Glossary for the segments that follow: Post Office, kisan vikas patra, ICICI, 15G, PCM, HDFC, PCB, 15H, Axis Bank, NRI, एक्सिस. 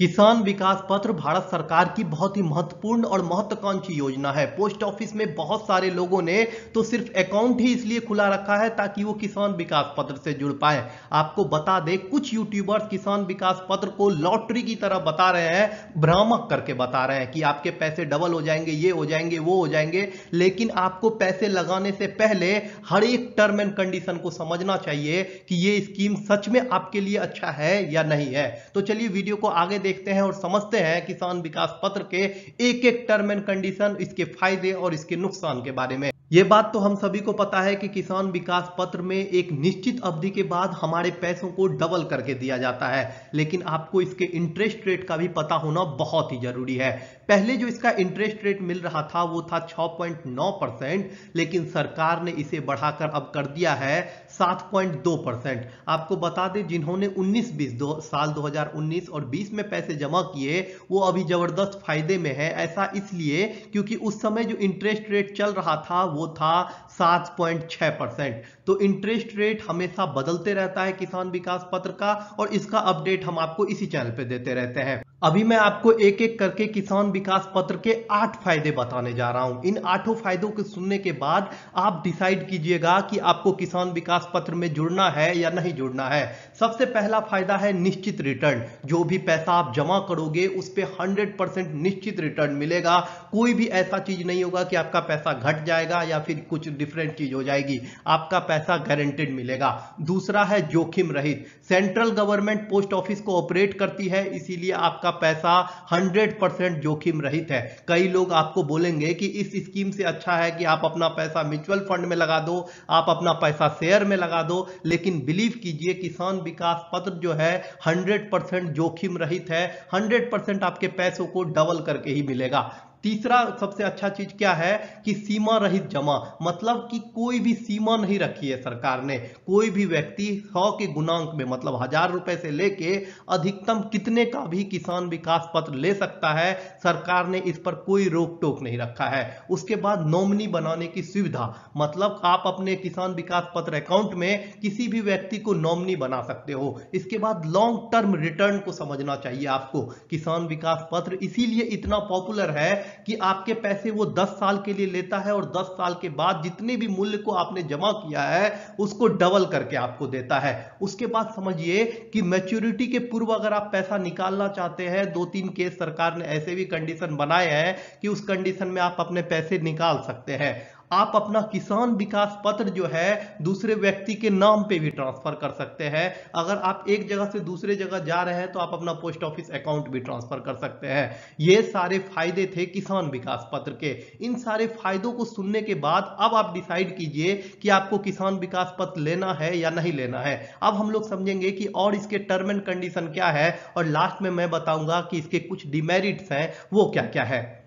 किसान विकास पत्र भारत सरकार की बहुत ही महत्वपूर्ण और महत्वाकांक्षी योजना है। पोस्ट ऑफिस में बहुत सारे लोगों ने तो सिर्फ अकाउंट ही इसलिए खुला रखा है ताकि वो किसान विकास पत्र से जुड़ पाए। आपको बता दें, कुछ यूट्यूबर्स किसान विकास पत्र को लॉटरी की तरह बता रहे हैं, भ्रामक करके बता रहे हैं कि आपके पैसे डबल हो जाएंगे, ये हो जाएंगे, वो हो जाएंगे। लेकिन आपको पैसे लगाने से पहले हर एक टर्म एंड कंडीशन को समझना चाहिए कि ये स्कीम सच में आपके लिए अच्छा है या नहीं है। तो चलिए वीडियो को आगे देखते हैं और समझते हैं किसान विकास पत्र के एक-एक टर्म एंड कंडीशन, इसके फायदे और इसके नुकसान के बारे में। ये बात तो हम सभी को पता है कि किसान विकास पत्र में एक निश्चित अवधि के बाद हमारे पैसों को डबल करके दिया जाता है, लेकिन आपको इसके इंटरेस्ट रेट का भी पता होना बहुत ही जरूरी है। पहले जो इसका इंटरेस्ट रेट मिल रहा था वो था 6.9%, लेकिन सरकार ने इसे बढ़ाकर अब कर दिया है 7.2%। आपको बता दें, जिन्होंने 20 साल 2019 और 20 में पैसे जमा किए वो अभी जबरदस्त फायदे में है। ऐसा इसलिए क्योंकि उस समय जो इंटरेस्ट रेट चल रहा था वो था 7.6%। तो इंटरेस्ट रेट हमेशा बदलते रहता है किसान विकास पत्र का, और इसका अपडेट हम आपको इसी चैनल पे देते रहते हैं। अभी मैं आपको एक एक करके किसान विकास पत्र के 8 फायदे बताने जा रहा हूं। इन 8 फायदों को सुनने के बाद आप डिसाइड कीजिएगा कि आपको किसान विकास पत्र में जुड़ना है या नहीं जुड़ना है। सबसे पहला फायदा है निश्चित रिटर्न। जो भी पैसा आप जमा करोगे उस पे 100% निश्चित रिटर्न मिलेगा। कोई भी ऐसा चीज नहीं होगा कि आपका पैसा घट जाएगा या फिर कुछ डिफरेंट चीज हो जाएगी। आपका पैसा गारंटेड मिलेगा। दूसरा है जोखिम रहित। सेंट्रल गवर्नमेंट पोस्ट ऑफिस को ऑपरेट करती है, इसीलिए आपका पैसा 100% जोखिम रहित है। कई लोग आपको बोलेंगे कि इस स्कीम से अच्छा है कि आप अपना पैसा म्यूचुअल फंड में लगा दो, आप अपना पैसा शेयर में लगा दो, लेकिन बिलीव कीजिए किसान विकास पत्र जो है 100% जोखिम रहित है। 100% आपके पैसों को डबल करके ही मिलेगा। तीसरा सबसे अच्छा चीज क्या है कि सीमा रहित जमा, मतलब कि कोई भी सीमा नहीं रखी है सरकार ने। कोई भी व्यक्ति 100 के गुणांक में, मतलब 1000 रुपए से लेके अधिकतम कितने का भी किसान विकास पत्र ले सकता है। सरकार ने इस पर कोई रोक टोक नहीं रखा है। उसके बाद नॉमिनी बनाने की सुविधा, मतलब आप अपने किसान विकास पत्र अकाउंट में किसी भी व्यक्ति को नॉमिनी बना सकते हो। इसके बाद लॉन्ग टर्म रिटर्न को समझना चाहिए आपको। किसान विकास पत्र इसीलिए इतना पॉपुलर है कि आपके पैसे वो 10 साल के लिए लेता है और 10 साल के बाद जितने भी मूल्य को आपने जमा किया है उसको डबल करके आपको देता है। उसके बाद समझिए कि मैच्योरिटी के पूर्व अगर आप पैसा निकालना चाहते हैं, 2-3 केस सरकार ने ऐसे भी कंडीशन बनाए हैं कि उस कंडीशन में आप अपने पैसे निकाल सकते हैं। आप अपना किसान विकास पत्र जो है दूसरे व्यक्ति के नाम पे भी ट्रांसफर कर सकते हैं। अगर आप एक जगह से दूसरे जगह जा रहे हैं तो आप अपना पोस्ट ऑफिस अकाउंट भी ट्रांसफर कर सकते हैं। ये सारे फायदे थे किसान विकास पत्र के। इन सारे फायदों को सुनने के बाद अब आप डिसाइड कीजिए कि आपको किसान विकास पत्र लेना है या नहीं लेना है। अब हम लोग समझेंगे कि और इसके टर्म एंड कंडीशन क्या है, और लास्ट में मैं बताऊंगा कि इसके कुछ डिमेरिट्स हैं वो क्या क्या है।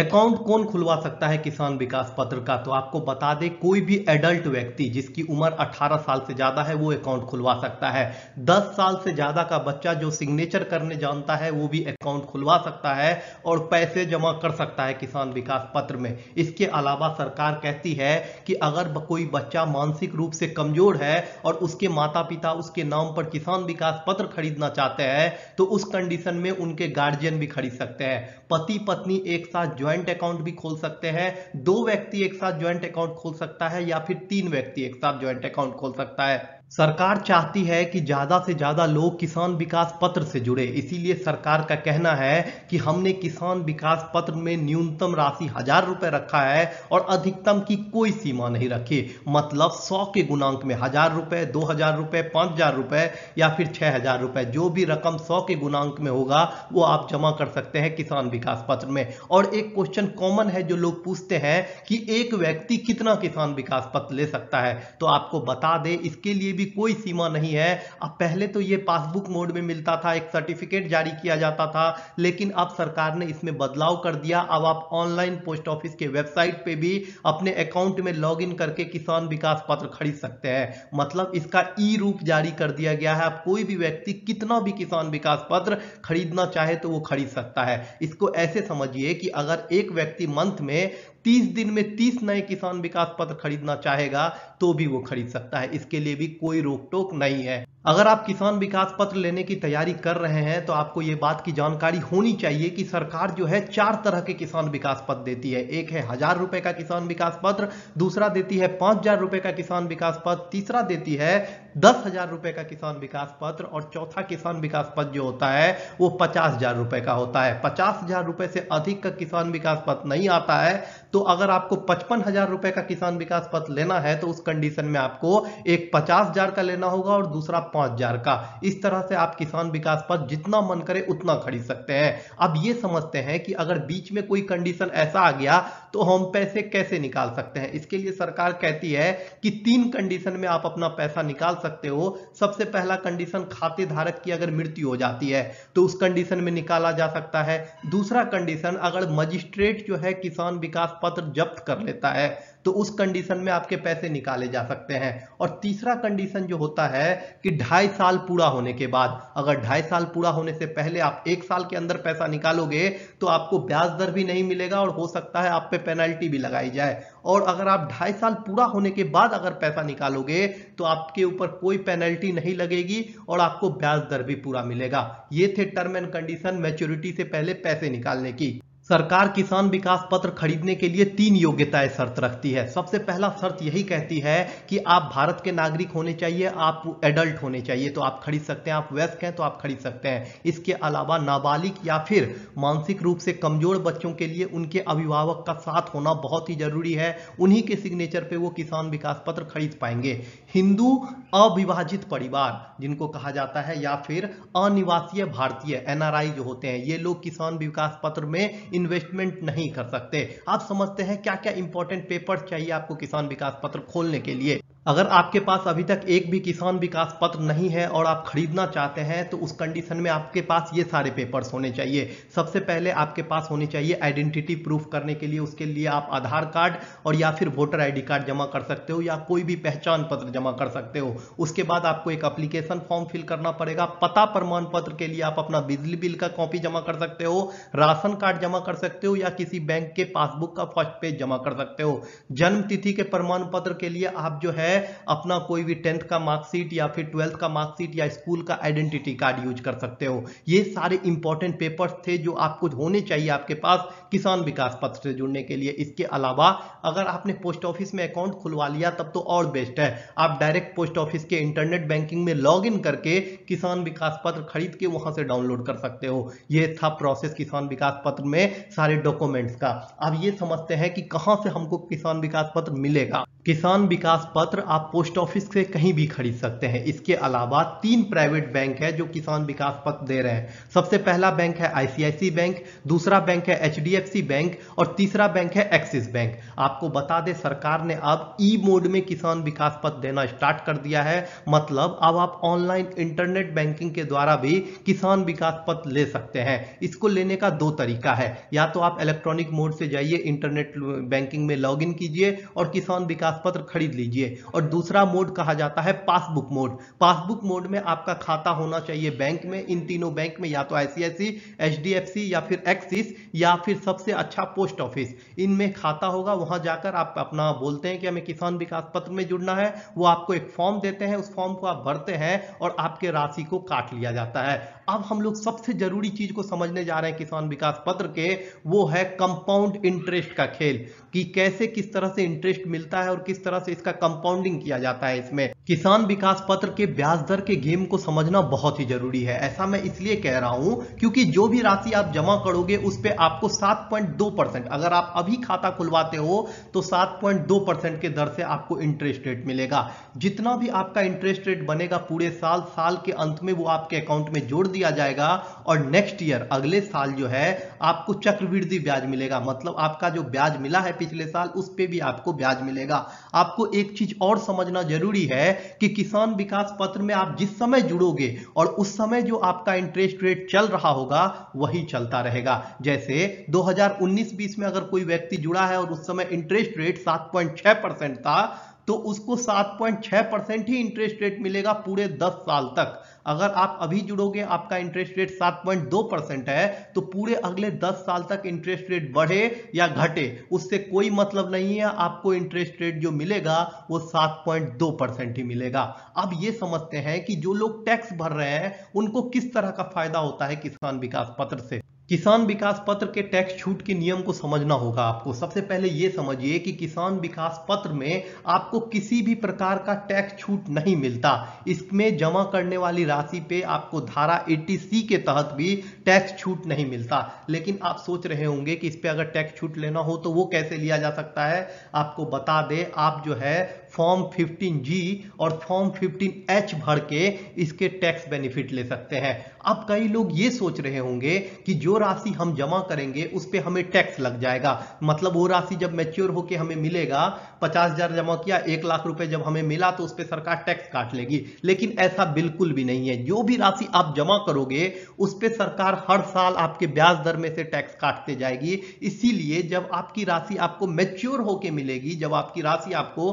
अकाउंट कौन खुलवा सकता है किसान विकास पत्र का? तो आपको बता दें, कोई भी एडल्ट व्यक्ति जिसकी उम्र 18 साल से ज़्यादा है वो अकाउंट खुलवा सकता है। 10 साल से ज़्यादा का बच्चा जो सिग्नेचर करने जानता है वो भी अकाउंट खुलवा सकता है और पैसे जमा कर सकता है किसान विकास पत्र में। इसके अलावा सरकार कहती है कि अगर कोई बच्चा मानसिक रूप से कमज़ोर है और उसके माता पिता उसके नाम पर किसान विकास पत्र खरीदना चाहते हैं तो उस कंडीशन में उनके गार्जियन भी खरीद सकते हैं। पति पत्नी एक साथ ज्वाइंट अकाउंट भी खोल सकते हैं। 2 व्यक्ति एक साथ ज्वाइंट अकाउंट खोल सकता है या फिर 3 व्यक्ति एक साथ ज्वाइंट अकाउंट खोल सकता है। सरकार चाहती है कि ज़्यादा से ज़्यादा लोग किसान विकास पत्र से जुड़े, इसीलिए सरकार का कहना है कि हमने किसान विकास पत्र में न्यूनतम राशि 1000 रुपये रखा है और अधिकतम की कोई सीमा नहीं रखी। मतलब 100 के गुणांक में 1000 रुपये, 2000 रुपये, 5000 रुपये या फिर 6000 रुपये, जो भी रकम 100 के गुणांक में होगा वो आप जमा कर सकते हैं किसान विकास पत्र में। और एक क्वेश्चन कॉमन है जो लोग पूछते हैं कि एक व्यक्ति कितना किसान विकास पत्र ले सकता है, तो आपको बता दें इसके लिए भी कोई सीमा नहीं है। अब पहले तो ये पासबुक मोड में मिलता था, एक सर्टिफिकेट जारी किया जाता था, लेकिन अब सरकार ने इसमें बदलाव कर दिया। अब आप ऑनलाइन पोस्ट ऑफिस के वेबसाइट पे भी अपने अकाउंट में लॉगिन करके किसान विकास पत्र खरीद सकते हैं। मतलब इसका ई रूप जारी कर दिया गया है। अब कोई भी व्यक्ति कितना भी किसान विकास पत्र खरीदना चाहे तो वो खरीद सकता है। इसको ऐसे समझिए कि अगर एक व्यक्ति मंथ में 30 दिन में 30 नए किसान विकास पत्र खरीदना चाहेगा तो भी वो खरीद सकता है। इसके लिए भी कोई रोक टोक नहीं है। अगर आप किसान विकास पत्र लेने की तैयारी कर रहे हैं तो आपको ये बात की जानकारी होनी चाहिए कि सरकार जो है चार तरह के किसान विकास पत्र देती है। एक है 1000 रुपए का किसान विकास पत्र, दूसरा देती है 5000 रुपए का किसान विकास पत्र, तीसरा देती है 10,000 रुपए का किसान विकास पत्र और चौथा किसान विकास पत्र जो होता है वो 50,000 रुपए का होता है। 50,000 रुपए से अधिक का किसान विकास पत्र नहीं आता है। तो अगर आपको 55,000 रुपए का किसान विकास पत्र लेना है तो उस कंडीशन में आपको एक 50,000 का लेना होगा और दूसरा 5,000 का। इस तरह से आप किसान विकास पत्र जितना मन करे उतना खरीद सकते हैं। अब ये समझते हैं कि अगर बीच में कोई कंडीशन ऐसा आ गया तो हम पैसे कैसे निकाल सकते हैं। इसके लिए सरकार कहती है कि 3 कंडीशन में आप अपना पैसा निकाल सकते हो। सबसे पहला कंडीशन खाते धारक की अगर मृत्यु हो जाती है तो उस कंडीशन में निकाला जा सकता है। दूसरा कंडीशन अगर मजिस्ट्रेट जो है किसान विकास पत्र जब्त कर लेता है तो उस कंडीशन में आपके पैसे निकाले जा सकते हैं। और तीसरा कंडीशन जो होता है कि 2.5 साल पूरा होने के बाद, अगर 2.5 साल पूरा होने से पहले आप 1 साल के अंदर पैसा निकालोगे तो आपको ब्याज दर भी नहीं मिलेगा और हो सकता है आप पे पेनल्टी भी लगाई जाए। और अगर आप 2.5 साल पूरा होने के बाद अगर पैसा निकालोगे तो आपके ऊपर कोई पेनल्टी नहीं लगेगी और आपको ब्याज दर भी पूरा मिलेगा। ये थे टर्म एंड कंडीशन मैच्योरिटी से पहले पैसे निकालने की। सरकार किसान विकास पत्र खरीदने के लिए 3 योग्यताएं शर्त रखती है। सबसे पहला शर्त यही कहती है कि आप भारत के नागरिक होने चाहिए, आप एडल्ट होने चाहिए तो आप खरीद सकते हैं, आप वयस्क हैं तो आप खरीद सकते हैं। इसके अलावा नाबालिग या फिर मानसिक रूप से कमजोर बच्चों के लिए उनके अभिभावक का साथ होना बहुत ही जरूरी है। उन्हीं के सिग्नेचर पे वो किसान विकास पत्र खरीद पाएंगे। हिंदू अविभाजित परिवार जिनको कहा जाता है या फिर अनिवासीय भारतीय NRI जो होते हैं, ये लोग किसान विकास पत्र में इन्वेस्टमेंट नहीं कर सकते। आप समझते हैं क्या क्या इंपॉर्टेंट पेपर्स चाहिए आपको किसान विकास पत्र खोलने के लिए। अगर आपके पास अभी तक एक भी किसान विकास पत्र नहीं है और आप खरीदना चाहते हैं तो उस कंडीशन में आपके पास ये सारे पेपर्स होने चाहिए। सबसे पहले आपके पास होने चाहिए आइडेंटिटी प्रूफ करने के लिए, उसके लिए आप आधार कार्ड और या फिर वोटर ID कार्ड जमा कर सकते हो या कोई भी पहचान पत्र जमा कर सकते हो। उसके बाद आपको एक एप्लीकेशन फॉर्म फिल करना पड़ेगा। पता प्रमाण पत्र के लिए आप अपना बिजली बिल का कॉपी जमा कर सकते हो, राशन कार्ड जमा कर सकते हो या किसी बैंक के पासबुक का फर्स्ट पेज जमा कर सकते हो। जन्म तिथि के प्रमाण पत्र के लिए आप जो है अपना कोई भी 10th का मार्कशीट या फिर 12th का मार्कशीट या स्कूल का आइडेंटिटी कार्ड यूज कर सकते हो। ये सारे इंपॉर्टेंट पेपर्स थे जो आपको होने चाहिए आपके पास किसान विकास पत्र से जुड़ने के लिए। इसके अलावा अगर आपने पोस्ट ऑफिस में अकाउंट खुलवा लिया तब तो और बेस्ट है। आप डायरेक्ट पोस्ट ऑफिस के इंटरनेट बैंकिंग में लॉगिन करके किसान विकास पत्र खरीद के वहां से डाउनलोड कर सकते हो। यह था प्रोसेस किसान विकास पत्र में सारे डॉक्यूमेंट्स का। अब ये समझते हैं कि कहां से हमको किसान विकास पत्र मिलेगा। किसान विकास पत्र आप पोस्ट ऑफिस से कहीं भी खरीद सकते हैं। इसके अलावा 3 प्राइवेट बैंक है जो किसान विकास पत्र दे रहे हैं। सबसे पहला बैंक है ICICI बैंक, दूसरा बैंक है HDFC बैंक और तीसरा बैंक है एक्सिस बैंक। आपको बता दें सरकार ने अब e-मोड में किसान विकास पत्र देना स्टार्ट कर दिया है। मतलब अब आप ऑनलाइन इंटरनेट बैंकिंग के द्वारा भी किसान विकास पत्र ले सकते हैं। इसको लेने का 2 तरीका है। या तो आप इलेक्ट्रॉनिक मोड से जाइए, इंटरनेट बैंकिंग में लॉग इन कीजिए और किसान विकास पत्र खरीद लीजिए। और दूसरा मोड कहा जाता है पासबुक मोड। पासबुक मोड में आपका खाता होना चाहिए बैंक में, इन तीनों बैंक में या तो ICICI, HDFC या फिर एक्सिस या फिर सबसे अच्छा पोस्ट ऑफिस, इनमें खाता होगा। वहां जाकर आप अपना बोलते हैं कि हमें किसान विकास पत्र में जुड़ना है। वो आपको एक फॉर्म देते हैं, उस फॉर्म को आप भरते हैं और आपके राशि को काट लिया जाता है। अब हम लोग सबसे जरूरी चीज को समझने जा रहे हैं किसान विकास पत्र के, वो है कंपाउंड इंटरेस्ट का खेल कि कैसे किस तरह से इंटरेस्ट मिलता है और किस तरह से इसका कंपाउंडिंग किया जाता है। इसमें किसान विकास पत्र के ब्याज दर के गेम को समझना बहुत ही जरूरी है। ऐसा मैं इसलिए कह रहा हूं क्योंकि जो भी राशि आप जमा करोगे उस पे आपको 7.2%, अगर आप अभी खाता खुलवाते हो तो 7.2% के दर से आपको इंटरेस्ट रेट मिलेगा। जितना भी आपका इंटरेस्ट रेट बनेगा पूरे साल, साल के अंत में वो आपके अकाउंट में जोड़ दिया जाएगा और नेक्स्ट ईयर अगले साल जो है आपको चक्रवृद्धि ब्याज मिलेगा। मतलब आपका जो ब्याज मिला है पिछले साल उस पे भी आपको ब्याज मिलेगा। आपको एक चीज और समझना जरूरी है कि किसान विकास पत्र में आप जिस समय जुड़ोगे और उस समय जो आपका इंटरेस्ट रेट चल रहा होगा वही चलता रहेगा। जैसे 2019-20 में अगर कोई व्यक्ति जुड़ा है और उस समय इंटरेस्ट रेट 7.6% था तो उसको 7.6% ही इंटरेस्ट रेट मिलेगा पूरे 10 साल तक। अगर आप अभी जुड़ोगे आपका इंटरेस्ट रेट 7.2% है, तो पूरे अगले 10 साल तक इंटरेस्ट रेट बढ़े या घटे उससे कोई मतलब नहीं है, आपको इंटरेस्ट रेट जो मिलेगा वो 7.2% ही मिलेगा। अब ये समझते हैं कि जो लोग टैक्स भर रहे हैं उनको किस तरह का फायदा होता है किसान विकास पत्र से। किसान विकास पत्र के टैक्स छूट के नियम को समझना होगा आपको। सबसे पहले ये समझिए कि किसान विकास पत्र में आपको किसी भी प्रकार का टैक्स छूट नहीं मिलता। इसमें जमा करने वाली राशि पे आपको धारा 80C के तहत भी टैक्स छूट नहीं मिलता। लेकिन आप सोच रहे होंगे कि इस पे अगर टैक्स छूट लेना हो तो वो कैसे लिया जा सकता है, आपको बता दे आप जो है फॉर्म 15G और फॉर्म 15H भर के इसके टैक्स बेनिफिट ले सकते हैं। अब कई लोग ये सोच रहे होंगे कि जो राशि हम जमा करेंगे उस पे हमें टैक्स लग जाएगा, मतलब वो राशि जब मैच्योर होके हमें मिलेगा, 50,000 जमा किया 1,00,000 रुपए जब हमें मिला तो उस पे सरकार टैक्स काट लेगी। लेकिन ऐसा बिल्कुल भी नहीं है। जो भी राशि आप जमा करोगे उस पे सरकार हर साल आपके ब्याज दर में से टैक्स काटते जाएगी। इसीलिए जब आपकी राशि आपको मैच्योर होके मिलेगी, जब आपकी राशि आपको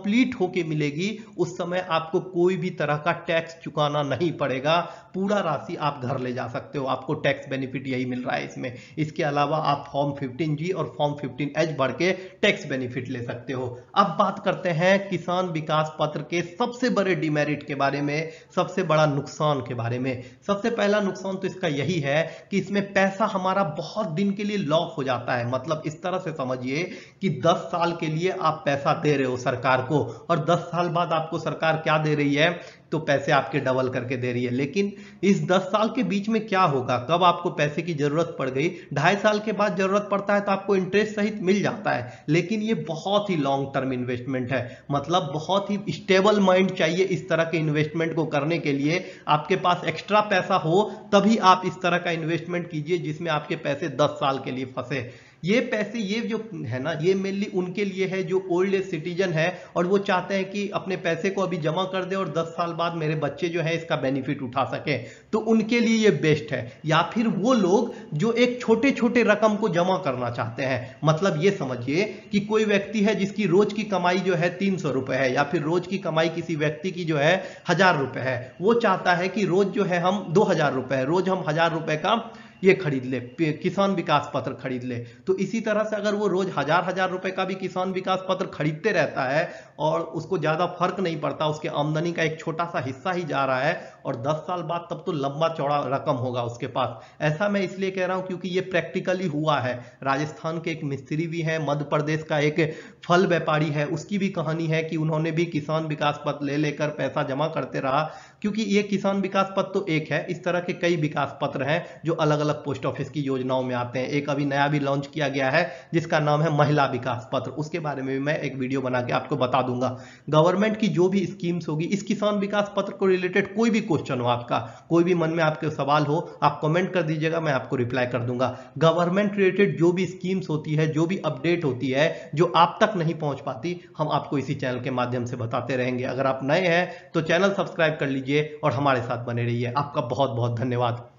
कंप्लीट होके मिलेगी, उस समय आपको कोई भी तरह का टैक्स चुकाना नहीं पड़ेगा। पूरा राशि आप घर ले जा सकते हो, आपको टैक्स बेनिफिट यही मिल रहा है इसमें। इसके अलावा आप फॉर्म 15G और फॉर्म 15H भर के टैक्स बेनिफिट ले सकते हो। अब बात करते हैं किसान विकास पत्र के सबसे बड़े डिमेरिट के बारे में, सबसे बड़ा नुकसान के बारे में। सबसे पहला नुकसान तो इसका यही है कि इसमें पैसा हमारा बहुत दिन के लिए लॉक हो जाता है। मतलब इस तरह से समझिए कि 10 साल के लिए आप पैसा दे रहे हो सरकार को और 10 साल बाद आपको सरकार क्या दे रही है, तो पैसे आपके डबल करके दे रही है। लेकिन इस 10 साल के बीच में क्या होगा, कब आपको पैसे की जरूरत पड़ गई, 2.5 साल के बाद जरूरत पड़ता है तो आपको इंटरेस्ट सहित मिल जाता है। लेकिन ये बहुत ही लॉन्ग टर्म इन्वेस्टमेंट है, मतलब बहुत ही स्टेबल माइंड चाहिए इस तरह के इन्वेस्टमेंट को करने के लिए। आपके पास एक्स्ट्रा पैसा हो तभी आप इस तरह का इन्वेस्टमेंट कीजिए जिसमें आपके पैसे 10 साल के लिए फंसे। ये पैसे ये जो है ना, ये मेनली उनके लिए है जो ओल्ड एज सिटीजन है और वो चाहते हैं कि अपने पैसे को अभी जमा कर दे और 10 साल बाद मेरे बच्चे जो है इसका बेनिफिट उठा सके, तो उनके लिए ये बेस्ट है। या फिर वो लोग जो एक छोटे छोटे रकम को जमा करना चाहते हैं, मतलब ये समझिए कि कोई व्यक्ति है जिसकी रोज की कमाई जो है 300 रुपए है, या फिर रोज की कमाई किसी व्यक्ति की जो है 1000 रुपए है, वो चाहता है कि रोज जो है हम 2000 रुपए रोज हम 1000 रुपए का ये खरीद ले, किसान विकास पत्र खरीद ले। तो इसी तरह से अगर वो रोज 1000 रुपए का भी किसान विकास पत्र खरीदते रहता है और उसको ज्यादा फर्क नहीं पड़ता, उसके आमदनी का एक छोटा सा हिस्सा ही जा रहा है, और 10 साल बाद तब तो लंबा चौड़ा रकम होगा उसके पास। ऐसा मैं इसलिए कह रहा हूं क्योंकि ये प्रैक्टिकली हुआ है। राजस्थान के एक मिस्त्री भी हैं, मध्य प्रदेश का एक फल व्यापारी है, उसकी भी कहानी है कि उन्होंने भी किसान विकास पत्र ले लेकर पैसा जमा करते रहा। क्योंकि ये किसान विकास पत्र तो एक है, इस तरह के कई विकास पत्र हैं जो अलग अलग पोस्ट ऑफिस की योजनाओं में आते हैं। एक अभी नया भी लॉन्च किया गया है जिसका नाम है महिला विकास पत्र, उसके बारे में भी मैं एक वीडियो बना के आपको बता दूंगा। गवर्नमेंट की जो भी स्कीम्स होगी, इस किसान विकास पत्र को रिलेटेड कोई भी क्वेश्चन हो आपका, कोई भी मन में आपके सवाल हो, आप कमेंट कर दीजिएगा, मैं आपको रिप्लाई कर दूंगा। गवर्नमेंट रिलेटेड जो भी स्कीम्स होती है, जो भी अपडेट होती है, जो आप तक नहीं पहुंच पाती, हम आपको इसी चैनल के माध्यम से बताते रहेंगे। अगर आप नए हैं तो चैनल सब्सक्राइब कर लीजिए और हमारे साथ बने रहिए। आपका बहुत बहुत धन्यवाद।